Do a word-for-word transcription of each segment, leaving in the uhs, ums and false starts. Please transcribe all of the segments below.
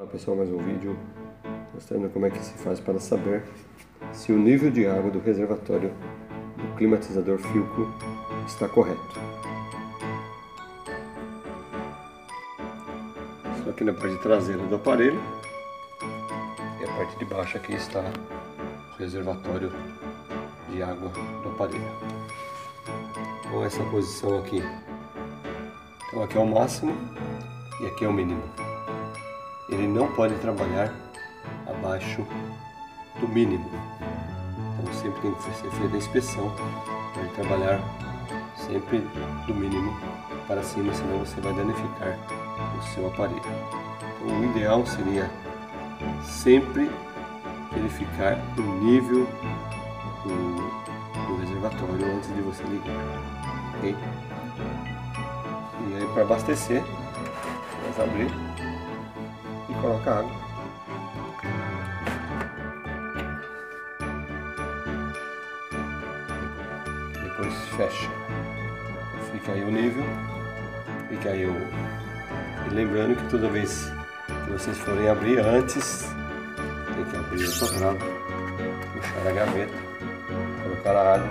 Olá pessoal, mais um vídeo mostrando como é que se faz para saber se o nível de água do reservatório do climatizador Philco está correto. Estou aqui na parte traseira do aparelho e a parte de baixo aqui está o reservatório de água do aparelho. Então essa posição aqui, então aqui é o máximo e aqui é o mínimo. Ele não pode trabalhar abaixo do mínimo, então sempre tem que ser feita a inspeção para ele trabalhar sempre do mínimo para cima, senão você vai danificar o seu aparelho. Então, o ideal seria sempre verificar o nível do, do reservatório antes de você ligar, okay? E aí, para abastecer, vamos abrir e coloca água. Depois fecha. Fica aí o nível. Fica aí o... E lembrando que toda vez que vocês forem abrir, antes tem que abrir o sobrado, puxar a gaveta, colocar a água,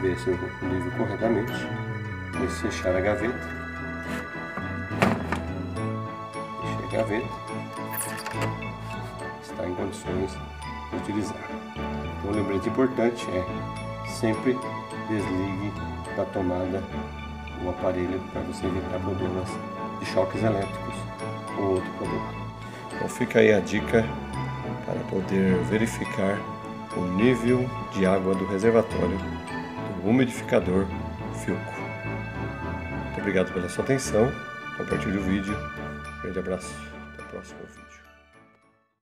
ver se o nível corretamente, fechar a gaveta. Gaveta está em condições de utilizar. Então, um lembrete importante é sempre desligue da tomada o aparelho para você evitar problemas de choques elétricos ou outro problema. Então fica aí a dica para poder verificar o nível de água do reservatório do umidificador Philco. Muito obrigado pela sua atenção, compartilhe o vídeo. Um grande abraço, até o próximo vídeo.